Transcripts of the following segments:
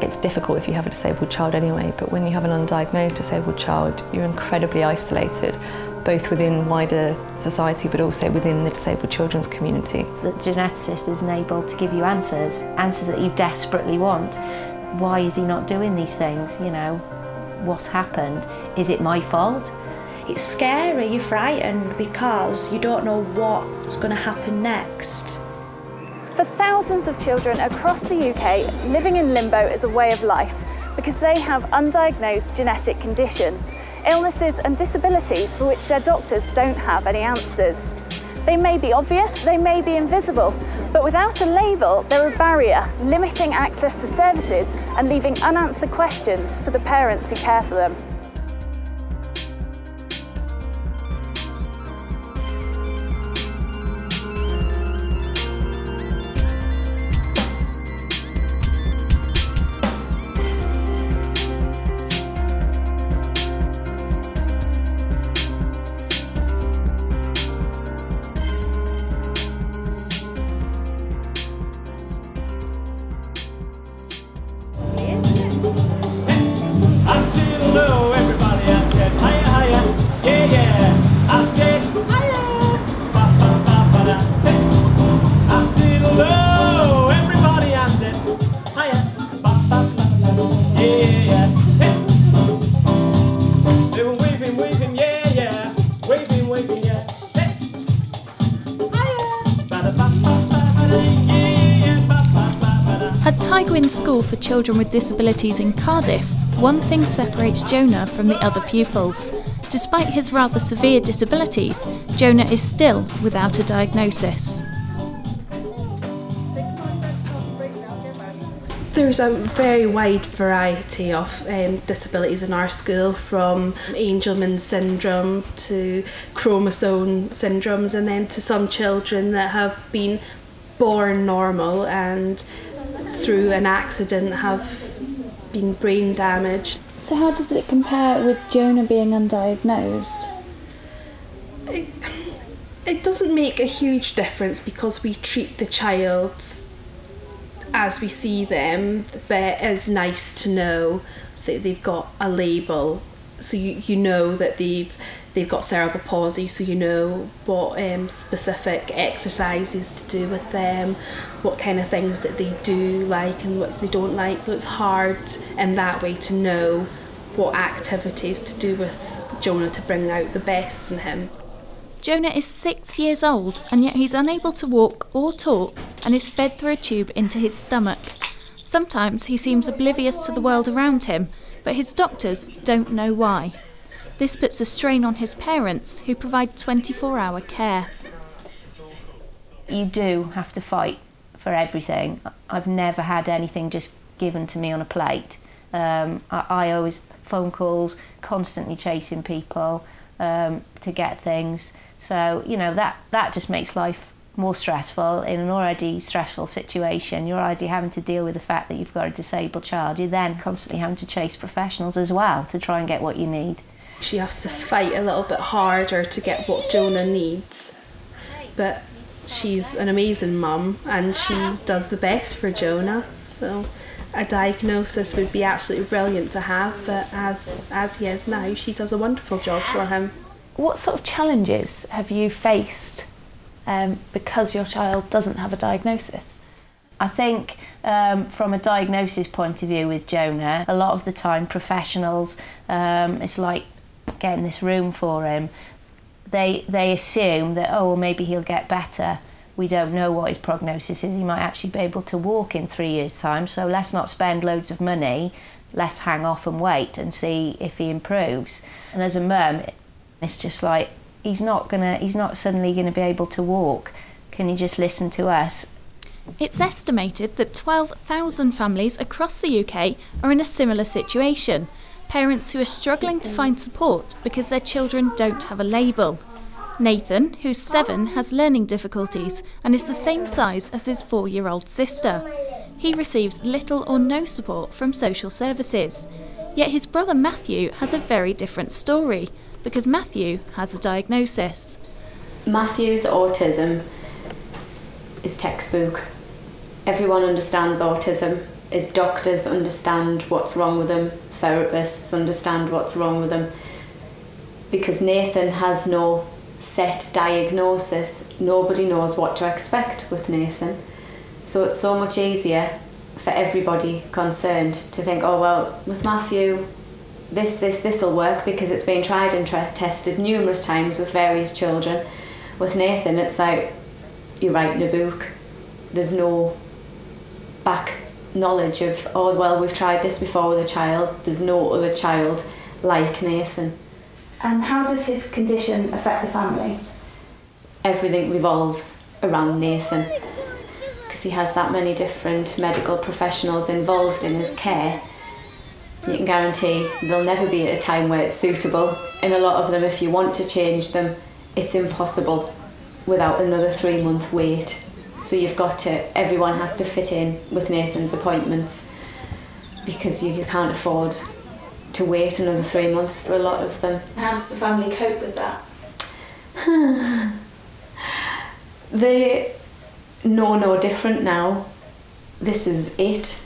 It's difficult if you have a disabled child anyway, but when you have an undiagnosed disabled child, you're incredibly isolated, both within wider society but also within the disabled children's community. The geneticist isn't able to give you answers, answers that you desperately want. Why is he not doing these things? You know, what's happened? Is it my fault? It's scary, you're frightened because you don't know what's going to happen next. For thousands of children across the UK, living in limbo is a way of life because they have undiagnosed genetic conditions, illnesses and disabilities for which their doctors don't have any answers. They may be obvious, they may be invisible, but without a label, they're a barrier, limiting access to services and leaving unanswered questions for the parents who care for them. For children with disabilities in Cardiff, one thing separates Jonah from the other pupils. Despite his rather severe disabilities, Jonah is still without a diagnosis. There's a very wide variety of disabilities in our school, from Angelman syndrome to chromosome syndromes, and then to some children that have been born normal and through an accident have been brain damaged. So how does it compare with Jonah being undiagnosed? It doesn't make a huge difference because we treat the child as we see them, but it's nice to know that they've got a label, so you know that they've got cerebral palsy, so you know what specific exercises to do with them, what kind of things that they do like and what they don't like. So it's hard in that way to know what activities to do with Jonah to bring out the best in him. Jonah is 6 years old and yet he's unable to walk or talk and is fed through a tube into his stomach. Sometimes he seems oblivious to the world around him, but his doctors don't know why. This puts a strain on his parents, who provide 24-hour care. You do have to fight for everything. I've never had anything just given to me on a plate. I always phone calls, constantly chasing people to get things. So, you know, that just makes life more stressful in an already stressful situation. You're already having to deal with the fact that you've got a disabled child. You're then constantly having to chase professionals as well to try and get what you need. She has to fight a little bit harder to get what Jonah needs, but she's an amazing mum and she does the best for Jonah, so a diagnosis would be absolutely brilliant to have, but as he is now, she does a wonderful job for him. What sort of challenges have you faced because your child doesn't have a diagnosis? I think from a diagnosis point of view with Jonah, a lot of the time professionals, it's like getting this room for him. They assume that, oh, well, maybe he'll get better. We don't know what his prognosis is. He might actually be able to walk in 3 years' time, so let's not spend loads of money. Let's hang off and wait and see if he improves. And as a mum, it's just like, he's not suddenly gonna be able to walk. Can you just listen to us? It's estimated that 12,000 families across the UK are in a similar situation. Parents who are struggling to find support because their children don't have a label. Nathan, who's 7, has learning difficulties and is the same size as his 4-year-old sister. He receives little or no support from social services. Yet his brother Matthew has a very different story because Matthew has a diagnosis. Matthew's autism is textbook. Everyone understands autism. is doctors understand what's wrong with them, therapists understand what's wrong with them, because Nathan has no set diagnosis. Nobody knows what to expect with Nathan. So it's so much easier for everybody concerned to think, oh well, with Matthew, this'll work because it's been tried and tested numerous times with various children. With Nathan, it's like, you're writing a book. There's no back knowledge of, oh well, we've tried this before with a child. There's no other child like Nathan. And how does his condition affect the family? Everything revolves around Nathan, because he has that many different medical professionals involved in his care. You can guarantee there'll never be a time where it's suitable, and a lot of them, if you want to change them, it's impossible without another 3-month wait. So you've got to, everyone has to fit in with Nathan's appointments, because you can't afford to wait another 3 months for a lot of them. How does the family cope with that? They know no different now. This is it.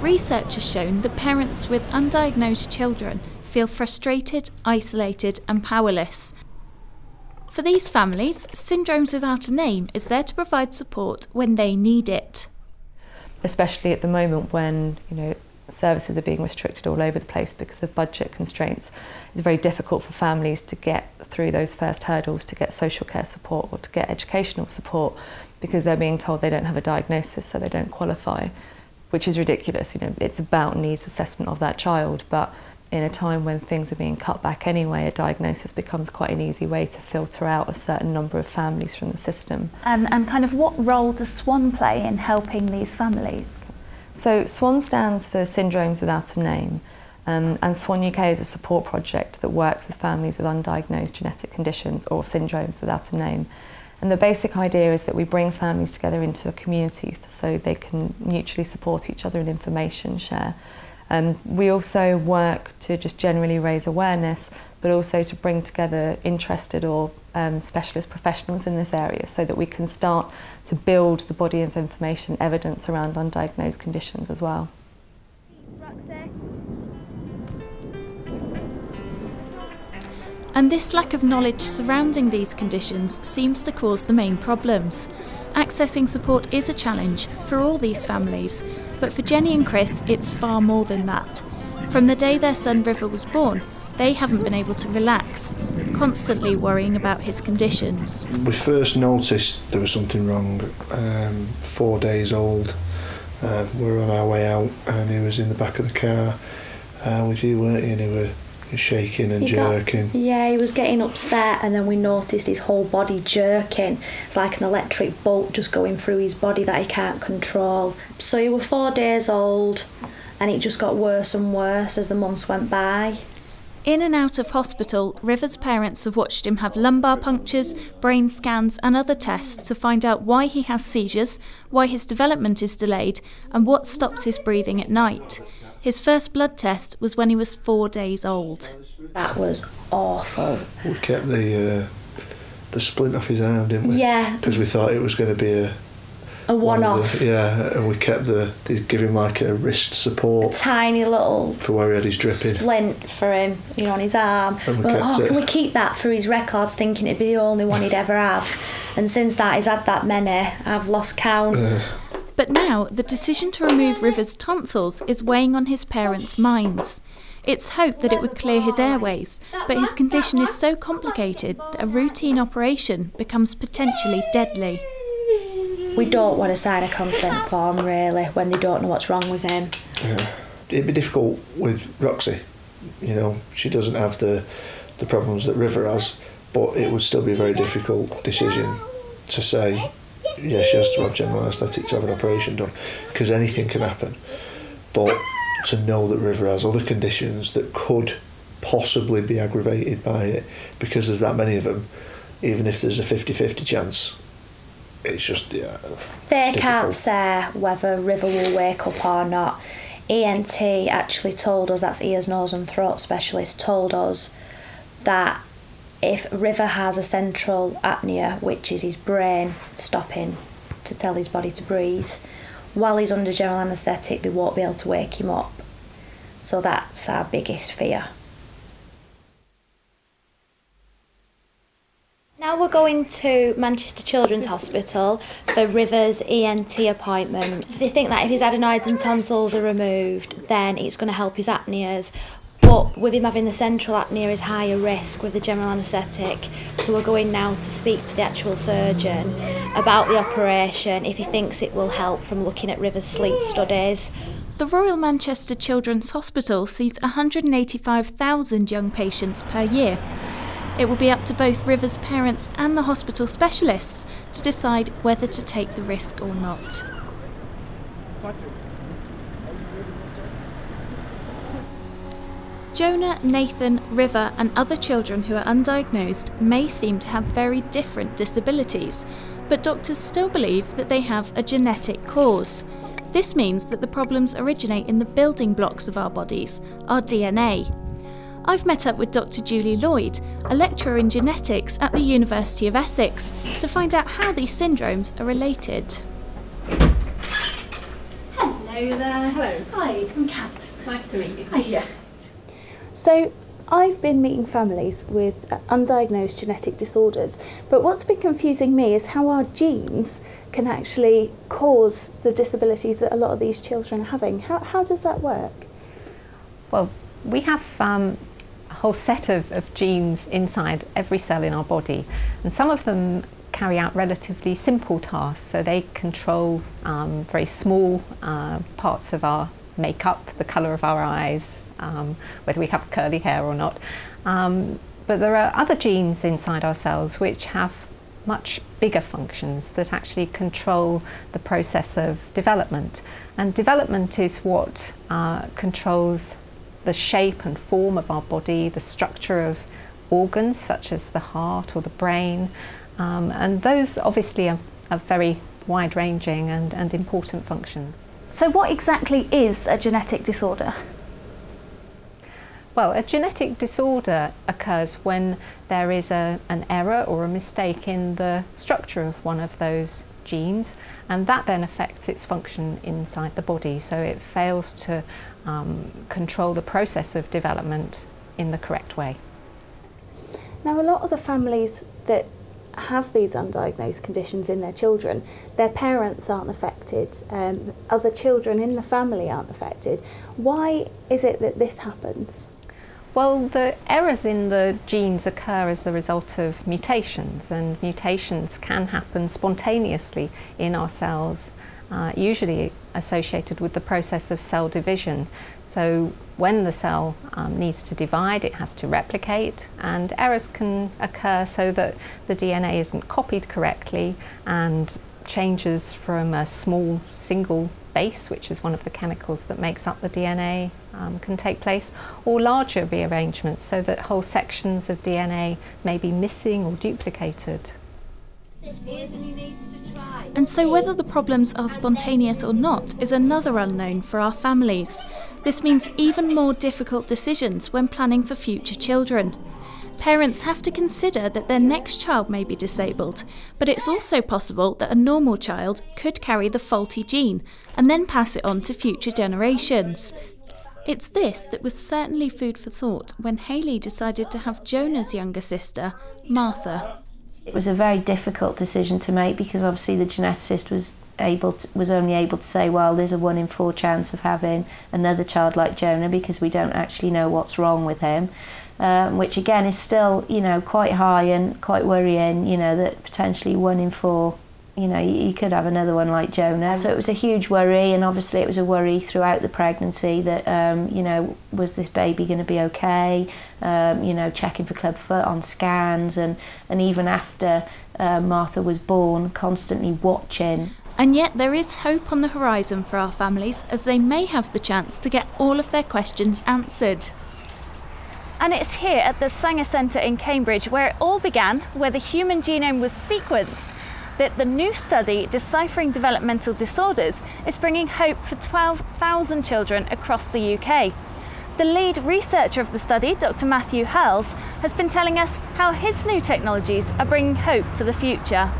Research has shown that parents with undiagnosed children feel frustrated, isolated and powerless. For these families, Syndromes Without a Name is there to provide support when they need it. Especially at the moment when, you know, services are being restricted all over the place because of budget constraints. It's very difficult for families to get through those first hurdles to get social care support or to get educational support, because they're being told they don't have a diagnosis, so they don't qualify, which is ridiculous. You know, it's about needs assessment of that child, but in a time when things are being cut back anyway, a diagnosis becomes quite an easy way to filter out a certain number of families from the system. And kind of what role does SWAN play in helping these families? So SWAN stands for Syndromes Without a Name, and SWAN UK is a support project that works with families with undiagnosed genetic conditions or syndromes without a name. And the basic idea is that we bring families together into a community so they can mutually support each other and information share. We also work to just generally raise awareness, but also to bring together interested or specialist professionals in this area so that we can start to build the body of information evidence around undiagnosed conditions as well. And this lack of knowledge surrounding these conditions seems to cause the main problems. Accessing support is a challenge for all these families, but for Jenny and Chris it's far more than that. From the day their son River was born, they haven't been able to relax, constantly worrying about his conditions. We first noticed there was something wrong 4 days old. We were on our way out and he was in the back of the car with you, weren't you? And he was shaking and jerking. Yeah, he was getting upset, and then we noticed his whole body jerking. It's like an electric bolt just going through his body that he can't control. So he was 4 days old and it just got worse and worse as the months went by. In and out of hospital, River's parents have watched him have lumbar punctures, brain scans and other tests to find out why he has seizures, why his development is delayed and what stops his breathing at night. His first blood test was when he was 4 days old. That was awful. We kept the splint off his arm, didn't we? Yeah. Because we thought it was going to be a one-off. Yeah, and we kept they'd give him like a wrist support. A tiny little... For where he had his dripping. Splint for him, you know, on his arm. And we kept it. Can we keep that for his records, thinking it'd be the only one he'd ever have? And since that, he's had that many. I've lost count. But now, the decision to remove River's tonsils is weighing on his parents' minds. It's hoped that it would clear his airways, but his condition is so complicated that a routine operation becomes potentially deadly. We don't want to sign a consent form, really, when they don't know what's wrong with him. Yeah. It'd be difficult with Roxy. You know, she doesn't have the problems that River has, but it would still be a very difficult decision to say, yeah, she has to have general anaesthetic to have an operation done, because anything can happen. But to know that River has other conditions that could possibly be aggravated by it, because there's that many of them, even if there's a 50-50 chance, it's just, yeah. They can't say whether River will wake up or not. ENT actually told us, that's ears, nose and throat specialist, told us that if River has a central apnea, which is his brain stopping to tell his body to breathe, while he's under general anaesthetic, they won't be able to wake him up. So that's our biggest fear. Now we're going to Manchester Children's Hospital for River's ENT appointment. They think that if his adenoids and tonsils are removed, then it's going to help his apneas. But with him having the central apnea, he's higher risk with the general anaesthetic. So we're going now to speak to the actual surgeon about the operation, if he thinks it will help from looking at River's sleep studies. The Royal Manchester Children's Hospital sees 185,000 young patients per year. It will be up to both River's parents and the hospital specialists to decide whether to take the risk or not. Jonah, Nathan, River and other children who are undiagnosed may seem to have very different disabilities, but doctors still believe that they have a genetic cause. This means that the problems originate in the building blocks of our bodies, our DNA. I've met up with Dr. Julie Lloyd, a lecturer in genetics at the University of Essex, to find out how these syndromes are related. Hello there. Hello. Hi, I'm Kat. It's nice to meet you. Hiya. So, I've been meeting families with undiagnosed genetic disorders, but what's been confusing me is how our genes can actually cause the disabilities that a lot of these children are having. How does that work? Well, we have a whole set of genes inside every cell in our body, and some of them carry out relatively simple tasks, so they control very small parts of our makeup, the colour of our eyes, whether we have curly hair or not, but there are other genes inside our cells which have much bigger functions that actually control the process of development, and development is what controls the shape and form of our body, the structure of organs such as the heart or the brain, and those obviously are very wide-ranging and important functions. So what exactly is a genetic disorder? Well, a genetic disorder occurs when there is an error or a mistake in the structure of one of those genes, and that then affects its function inside the body, so it fails to control the process of development in the correct way. Now, a lot of the families that have these undiagnosed conditions in their children, their parents aren't affected, other children in the family aren't affected. Why is it that this happens? Well, the errors in the genes occur as the result of mutations, and mutations can happen spontaneously in our cells, usually associated with the process of cell division. So when the cell needs to divide, it has to replicate, and errors can occur so that the DNA isn't copied correctly, and changes from a small single base, which is one of the chemicals that makes up the DNA, can take place, or larger rearrangements so that whole sections of DNA may be missing or duplicated. And so whether the problems are spontaneous or not is another unknown for our families. This means even more difficult decisions when planning for future children. Parents have to consider that their next child may be disabled, but it's also possible that a normal child could carry the faulty gene and then pass it on to future generations. It's this that was certainly food for thought when Hayley decided to have Jonah's younger sister, Martha. It was a very difficult decision to make, because obviously the geneticist was only able to say, well, there's a 1 in 4 chance of having another child like Jonah, because we don't actually know what's wrong with him, which again is still, you know, quite high and quite worrying, you know, that potentially 1 in 4, you know, you could have another one like Jonah. So it was a huge worry, and obviously it was a worry throughout the pregnancy that, you know, was this baby going to be okay, you know, checking for clubfoot on scans, and even after Martha was born, constantly watching. And yet there is hope on the horizon for our families, as they may have the chance to get all of their questions answered. And it's here at the Sanger Centre in Cambridge where it all began, where the human genome was sequenced, that the new study, Deciphering Developmental Disorders, is bringing hope for 12,000 children across the UK. The lead researcher of the study, Dr. Matthew Hurles, has been telling us how his new technologies are bringing hope for the future.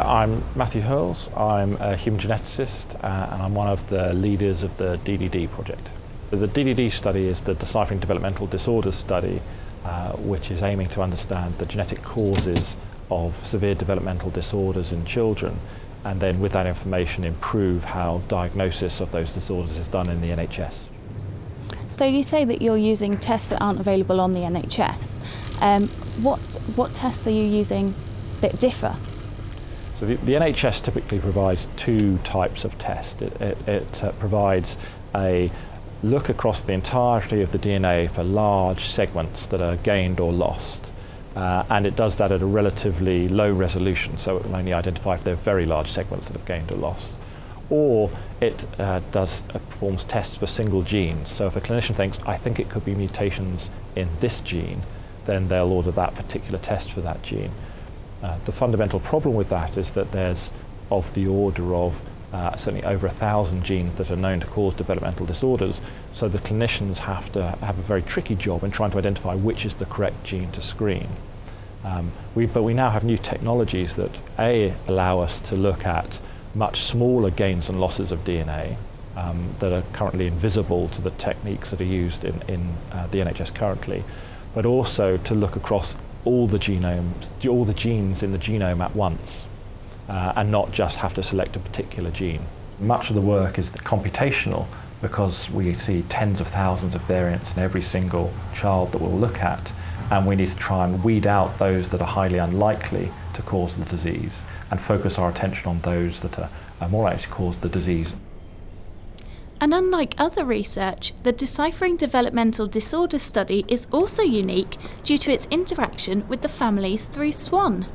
I'm Matthew Hurles, I'm a human geneticist and I'm one of the leaders of the DDD project. The DDD study is the Deciphering Developmental Disorders study, which is aiming to understand the genetic causes of severe developmental disorders in children, and then with that information improve how diagnosis of those disorders is done in the NHS. So you say that you're using tests that aren't available on the NHS. What tests are you using that differ? So the NHS typically provides two types of tests. It provides a look across the entirety of the DNA for large segments that are gained or lost. And it does that at a relatively low resolution, so it will only identify if they're very large segments that have gained or lost. Or it performs tests for single genes. So if a clinician thinks, I think it could be mutations in this gene, then they'll order that particular test for that gene. The fundamental problem with that is that there's of the order of certainly over 1,000 genes that are known to cause developmental disorders, so the clinicians have to have a very tricky job in trying to identify which is the correct gene to screen. But we now have new technologies that A, allow us to look at much smaller gains and losses of DNA that are currently invisible to the techniques that are used in the NHS currently, but also to look across all the genomes, all the genes in the genome at once, and not just have to select a particular gene. Much of the work is computational, because we see tens of thousands of variants in every single child that we'll look at, and we need to try and weed out those that are highly unlikely to cause the disease and focus our attention on those that are more likely to cause the disease. And unlike other research, the Deciphering Developmental Disorder study is also unique due to its interaction with the families through SWAN.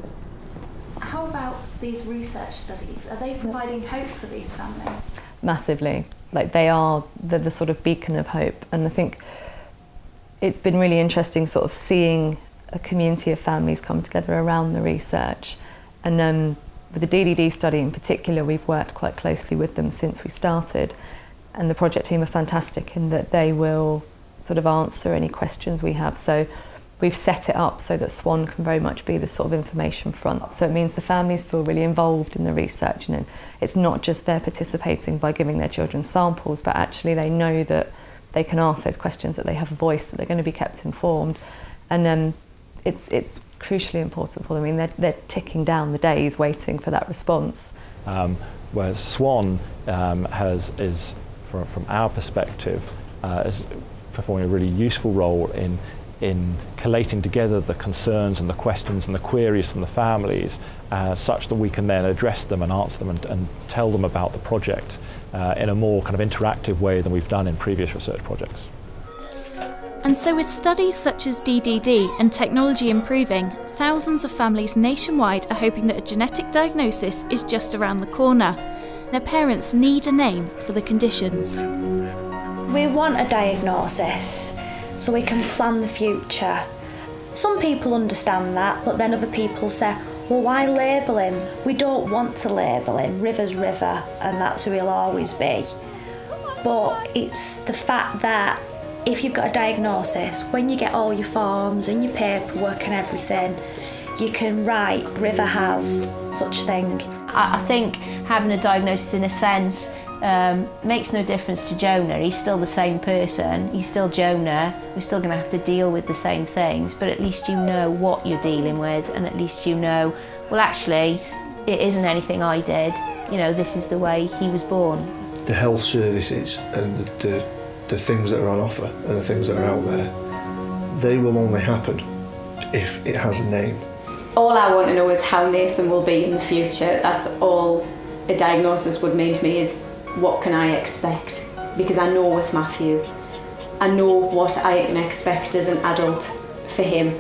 How about these research studies? Are they providing hope for these families? Massively. Like, they are the sort of beacon of hope. And I think it's been really interesting sort of seeing a community of families come together around the research. And with the DDD study in particular, we've worked quite closely with them since we started. And the project team are fantastic in that they will sort of answer any questions we have. So we've set it up so that SWAN can very much be the sort of information front. So it means the families feel really involved in the research. And it's not just they're participating by giving their children samples, but actually they know that they can ask those questions, that they have a voice, that they're going to be kept informed. And it's crucially important for them. I mean, they're ticking down the days waiting for that response. Whereas SWAN is from our perspective, is performing a really useful role in collating together the concerns and the questions and the queries from the families, such that we can then address them and answer them and tell them about the project in a more kind of interactive way than we've done in previous research projects. And so with studies such as DDD and technology improving, thousands of families nationwide are hoping that a genetic diagnosis is just around the corner. Their parents need a name for the conditions. We want a diagnosis so we can plan the future. Some people understand that, but then other people say, well, why label him? We don't want to label him. River's River, and that's who he'll always be. But it's the fact that if you've got a diagnosis, when you get all your forms and your paperwork and everything, you can write, River has such thing. I think having a diagnosis, in a sense, makes no difference to Jonah. He's still the same person, he's still Jonah, we're still going to have to deal with the same things, but at least you know what you're dealing with, and at least you know, well, actually, it isn't anything I did, you know, this is the way he was born. The health services and the things that are on offer and the things that are out there, they will only happen if it has a name. All I want to know is how Nathan will be in the future. That's all a diagnosis would mean to me, is what can I expect? Because I know with Matthew, I know what I can expect as an adult for him.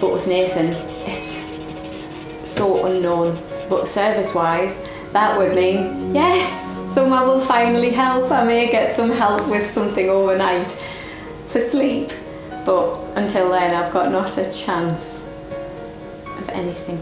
But with Nathan, it's just so unknown. But service-wise, that would mean, yes, someone will finally help. I may get some help with something overnight for sleep. But until then, I've got not a chance of anything.